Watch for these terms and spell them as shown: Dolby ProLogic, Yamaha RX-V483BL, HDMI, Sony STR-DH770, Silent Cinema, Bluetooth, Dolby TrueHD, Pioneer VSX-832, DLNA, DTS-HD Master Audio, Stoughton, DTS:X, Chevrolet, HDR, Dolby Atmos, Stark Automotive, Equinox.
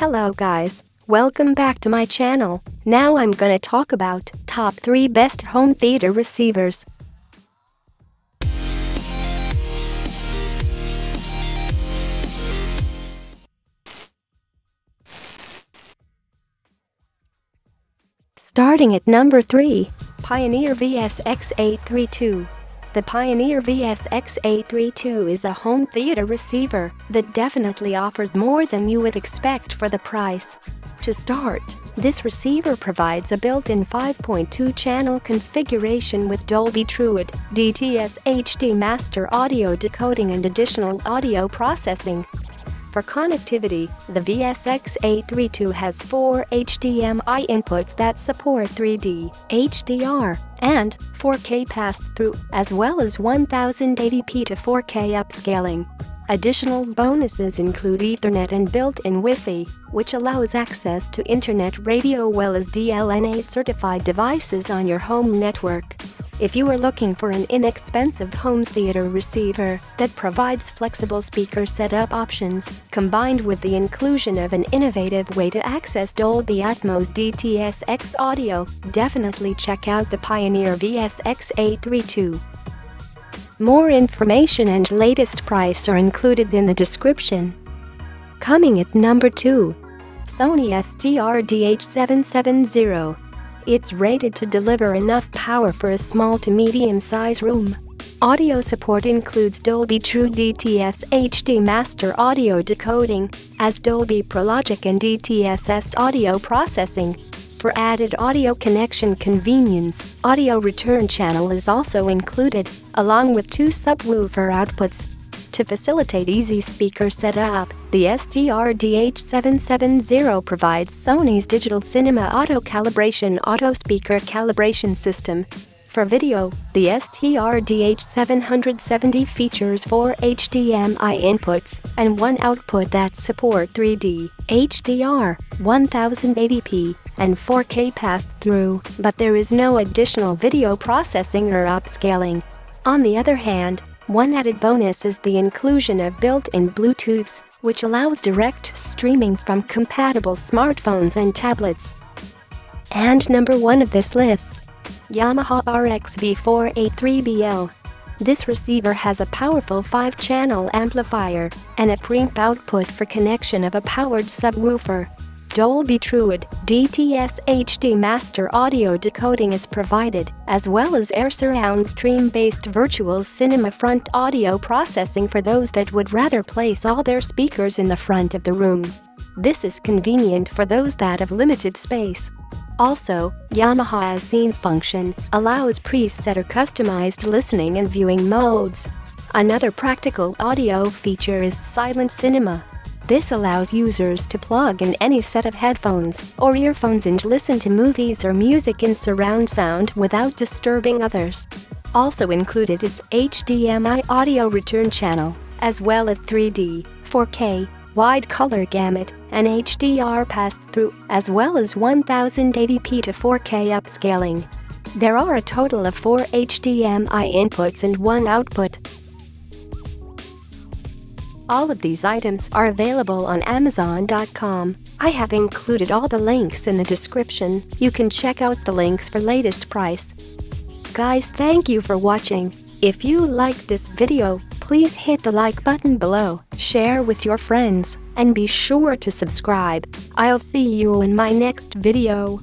Hello guys, welcome back to my channel. Now I'm gonna talk about top 3 best home theater receivers. Starting at number 3, Pioneer VSX-832. The Pioneer VSX-832 is a home theater receiver that definitely offers more than you would expect for the price. To start, this receiver provides a built-in 5.2-channel configuration with Dolby TrueHD, DTS-HD Master Audio decoding and additional audio processing. For connectivity, the VSX-832 has 4 HDMI inputs that support 3D, HDR, and 4K pass-through, as well as 1080p to 4K upscaling. Additional bonuses include Ethernet and built-in Wi-Fi, which allows access to Internet radio as well as DLNA-certified devices on your home network. If you are looking for an inexpensive home theater receiver that provides flexible speaker setup options, combined with the inclusion of an innovative way to access Dolby Atmos DTS:X audio, definitely check out the Pioneer VSX-832. More information and latest price are included in the description. Coming at number 2, Sony STR-DH770. It's rated to deliver enough power for a small to medium-sized room. Audio support includes Dolby True DTS-HD Master Audio decoding, as Dolby ProLogic and DTS:X audio processing. For added audio connection convenience, audio return channel is also included, along with 2 subwoofer outputs. To facilitate easy speaker setup, the STR-DH770 provides Sony's Digital Cinema Auto Calibration Auto Speaker Calibration System. For video, the STR-DH770 features 4 HDMI inputs and 1 output that support 3D, HDR, 1080p, and 4K pass-through, but there is no additional video processing or upscaling. On the other hand, one added bonus is the inclusion of built-in Bluetooth, which allows direct streaming from compatible smartphones and tablets. And number 1 of this list, Yamaha RX-V483BL. This receiver has a powerful 5-channel amplifier and a preamp output for connection of a powered subwoofer. Dolby TrueHD, DTS-HD Master Audio decoding is provided, as well as Air Surround Stream-based virtual cinema front audio processing for those that would rather place all their speakers in the front of the room. This is convenient for those that have limited space. Also, Yamaha's Scene function allows preset or customized listening and viewing modes. Another practical audio feature is Silent Cinema. This allows users to plug in any set of headphones or earphones and listen to movies or music in surround sound without disturbing others. Also included is HDMI audio return channel, as well as 3D, 4K, wide color gamut, and HDR pass-through, as well as 1080p to 4K upscaling. There are a total of 4 HDMI inputs and 1 output. All of these items are available on Amazon.com. I have included all the links in the description. You can check out the links for latest price. Guys, thank you for watching. If you liked this video, please hit the like button below, share with your friends, and be sure to subscribe. I'll see you in my next video.